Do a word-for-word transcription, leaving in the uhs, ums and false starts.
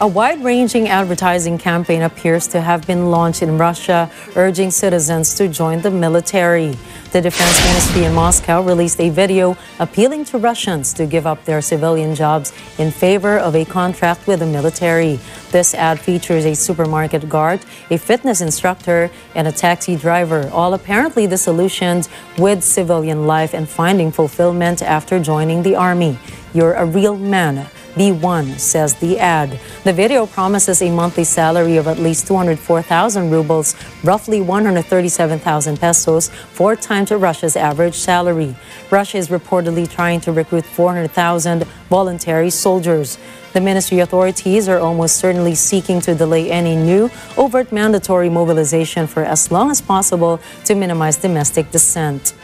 A wide-ranging advertising campaign appears to have been launched in Russia, urging citizens to join the military. The Defense Ministry in Moscow released a video appealing to Russians to give up their civilian jobs in favor of a contract with the military. This ad features a supermarket guard, a fitness instructor, and a taxi driver, all apparently disillusioned with civilian life and finding fulfillment after joining the army. "You're a real man. Be one," says the ad. The video promises a monthly salary of at least two hundred four thousand rubles, roughly one hundred thirty-seven thousand pesos, four times Russia's average salary. Russia is reportedly trying to recruit four hundred thousand voluntary soldiers. The ministry authorities are almost certainly seeking to delay any new overt mandatory mobilization for as long as possible to minimize domestic dissent.